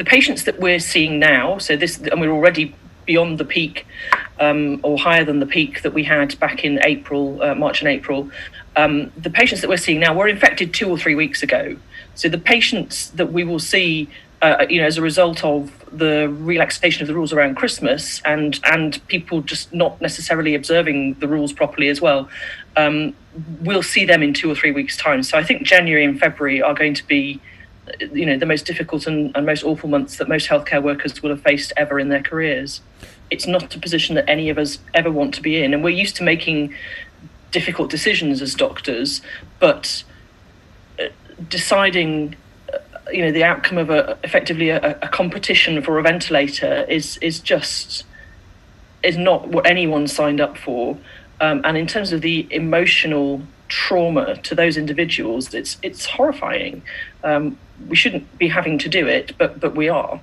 the patients that we're seeing now, so this, and we're already beyond the peak or higher than the peak that we had back in April, March and April, the patients that we're seeing now were infected 2 or 3 weeks ago. So the patients that we will see, you know, as a result of the relaxation of the rules around Christmas and people just not necessarily observing the rules properly as well, we'll see them in 2 or 3 weeks' time. So I think January and February are going to be, you know, the most difficult and most awful months that most healthcare workers will have faced ever in their careers. It's not a position that any of us ever want to be in. And we're used to making difficult decisions as doctors, but deciding, you know, the outcome of effectively a competition for a ventilator is not what anyone signed up for. And in terms of the emotional trauma to those individuals, it's horrifying. We shouldn't be having to do it, but we are.